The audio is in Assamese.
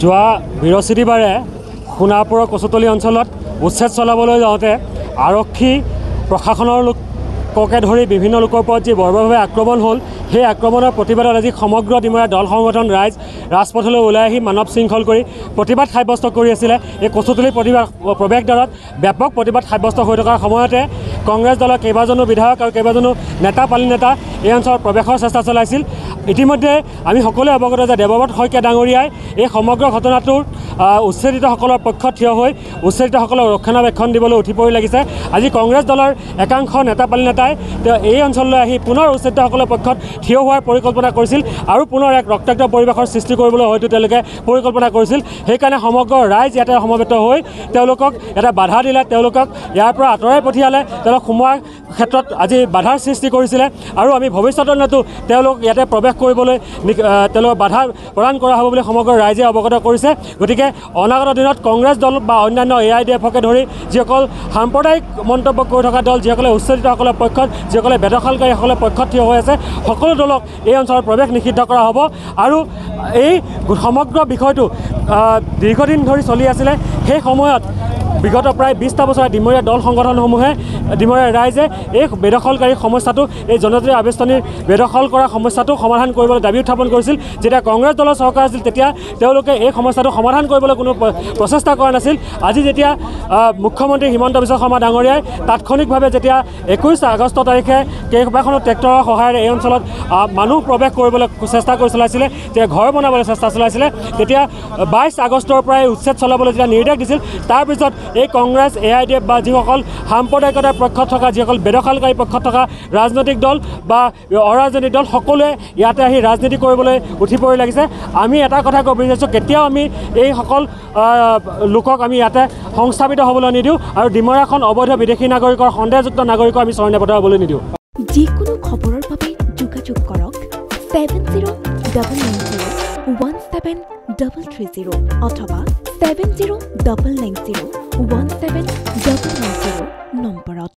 যোৱা বৃহস্পতিবাৰে সোণাপুৰৰ কচুতলি অঞ্চলত উচ্ছেদ চলাবলৈ যাওঁতে আৰক্ষী প্ৰশাসনৰ লোককে ধৰি বিভিন্ন লোকৰ ওপৰত যি বৰ্বৰভাৱে আক্ৰমণ হ'ল, সেই আক্ৰমণৰ প্ৰতিবাদত আজি সমগ্ৰ ডিমৰা দল সংগঠন ৰাইজ ৰাজপথলৈ ওলাই আহি মানৱ শৃংখল কৰি প্ৰতিবাদ সাব্যস্ত কৰি আছিলে। এই কচুতলি প্ৰৱেশদ্বাৰত ব্যাপক প্ৰতিবাদ সাব্যস্ত হৈ থকাৰ সময়তে কংগ্ৰেছ দলৰ কেইবাজনো বিধায়ক আৰু কেইবাজনো নেতা পালি নেতা এই অঞ্চলত প্ৰৱেশৰ চেষ্টা চলাইছিল। ইতিমধ্যে আমি সকলোৱে অৱগত যে দেবব্ৰত শইকীয়া ডাঙৰীয়াই এই সমগ্ৰ ঘটনাটোৰ উচ্ছেদিতসকলৰ পক্ষত থিয় হৈ উচ্ছেদিতসকলক ৰক্ষণাবেক্ষণ দিবলৈ উঠি পৰি লাগিছে। আজি কংগ্ৰেছ দলৰ একাংশ নেতা পালি নেতাই এই অঞ্চললৈ আহি পুনৰ উচ্ছেদিতসকলৰ পক্ষত থিয় হোৱাৰ পৰিকল্পনা কৰিছিল আৰু পুনৰ এক ৰক্তাক্ত পৰিৱেশৰ সৃষ্টি কৰিবলৈ হয়তো তেওঁলোকে পৰিকল্পনা কৰিছিল। সেইকাৰণে সমগ্ৰ ৰাইজ ইয়াতে সমবেত হৈ তেওঁলোকক এটা বাধা দিলে, তেওঁলোকক ইয়াৰ পৰা আঁতৰাই পঠিয়ালে, তেওঁলোক সোমোৱাৰ ক্ষেত্ৰত আজি বাধাৰ সৃষ্টি কৰিছিলে আৰু আমি ভৱিষ্যতৰ নতো তেওঁলোক ইয়াতে প্ৰৱেশ কৰিবলৈ তেওঁলোকক বাধা প্ৰদান কৰা হ'ব বুলি সমগ্ৰ ৰাইজে অৱগত কৰিছে। গতিকে অনাগত দিনত কংগ্ৰেছ দল বা অন্যান্য AIDFকে ধৰি যিসকল সাম্প্ৰদায়িক মন্তব্য কৰি থকা দল, যিসকলে উচ্ছেদিতসকলৰ পক্ষত, যিসকলে বেদখলকাৰীসকলৰ পক্ষত থিয় হৈ আছে, সকলো দলক এই অঞ্চলৰ প্ৰৱেশ নিষিদ্ধ কৰা হ'ব। আৰু এই সমগ্ৰ বিষয়টো দীৰ্ঘদিন ধৰি চলি আছিলে। সেই সময়ত বিগত প্ৰায় ২০টা বছৰে ডিমৰীয়া দল সংগঠনসমূহে, ডিমৰীয়া ৰাইজে এই বেদখলকাৰী সমস্যাটো, এই জনজাতীয় আৱেষ্টনীৰ বেদখল কৰা সমস্যাটো সমাধান কৰিবলৈ দাবী উত্থাপন কৰিছিল। যেতিয়া কংগ্ৰেছ দলৰ চৰকাৰ আছিল তেতিয়া তেওঁলোকে এই সমস্যাটো সমাধান কৰিবলৈ কোনো প্ৰচেষ্টা কৰা নাছিল। আজি যেতিয়া মুখ্যমন্ত্ৰী হিমন্ত বিশ্ব শৰ্মা ডাঙৰীয়াই তাৎক্ষণিকভাৱে যেতিয়া 21 আগষ্ট তাৰিখে কেইবাখনো ট্ৰেক্টৰৰ সহায়েৰে এই অঞ্চলত মানুহ প্ৰৱেশ কৰিবলৈ চেষ্টা কৰি চলাইছিলে, তেতিয়া ঘৰ বনাবলৈ চেষ্টা চলাইছিলে, তেতিয়া 22 আগষ্টৰ পৰাই উচ্ছেদ চলাবলৈ যেতিয়া নিৰ্দেশ দিছিল, তাৰপিছত এই কংগ্ৰেছ, AIDF বা যিসকল সাম্প্ৰদায়িকতাৰ পক্ষত থকা, যিসকল বেদখলকাৰী পক্ষত থকা ৰাজনৈতিক দল বা অৰাজনৈতিক দল, সকলোৱে ইয়াতে আহি ৰাজনীতি কৰিবলৈ উঠি পৰি লাগিছে। আমি এটা কথা ক'ব বিচাৰিছোঁ, কেতিয়াও আমি এইসকল লোকক আমি ইয়াতে সংস্থাপিত হ'বলৈ নিদিওঁ আৰু ডিমৰাখন অবৈধ বিদেশী নাগৰিকৰ, সন্দেহযুক্ত নাগৰিকৰ আমি শৰণাপন্ন হ'বলৈ নিদিওঁ। যিকোনো খবৰৰ বাবে যোগাযোগ কৰক 7099017330 অথবা 7099017990 নম্বৰত।